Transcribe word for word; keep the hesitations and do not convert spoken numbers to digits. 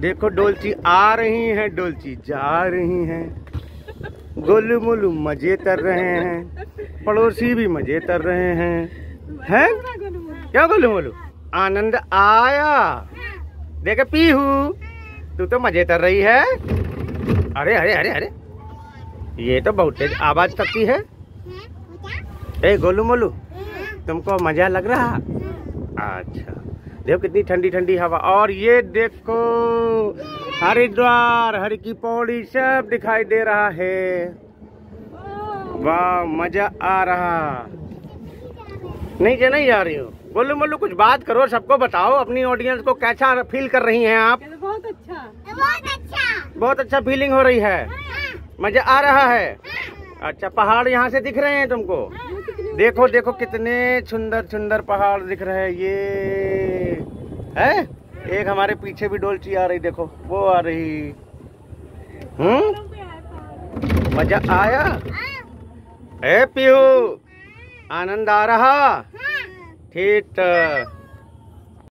देखो डोलची आ रही है, डोलची जा रही है, गोलू मोलू मजे कर रहे हैं, पड़ोसी भी मजे कर रहे हैं, हैं क्या गोलू मोलू? आनंद आया? देखे पीहू तू तो मजे कर रही है। अरे अरे अरे अरे ये तो बहुत तेज आवाज करती है। ए गोलू मोलू तुमको मजा लग रहा? अच्छा देखो कितनी ठंडी ठंडी हवा, और ये देखो हरिद्वार हर की पौड़ी सब दिखाई दे रहा है। वाह मजा आ रहा। नहीं क्या नहीं जा रही हो गोलू मोलू? कुछ बात करो, सबको बताओ, अपनी ऑडियंस को कैसा फील कर रही हैं आप? बहुत अच्छा बहुत अच्छा बहुत अच्छा फीलिंग हो रही है, मजा आ रहा है। अच्छा पहाड़ यहाँ से दिख रहे हैं तुमको? देखो देखो कितने सुंदर सुंदर पहाड़ दिख रहे हैं। ये है एक हमारे पीछे भी डोलची आ रही, देखो वो आ रही। हम्म मजा आया? ए पीहू आनंद आ रहा? ठीक।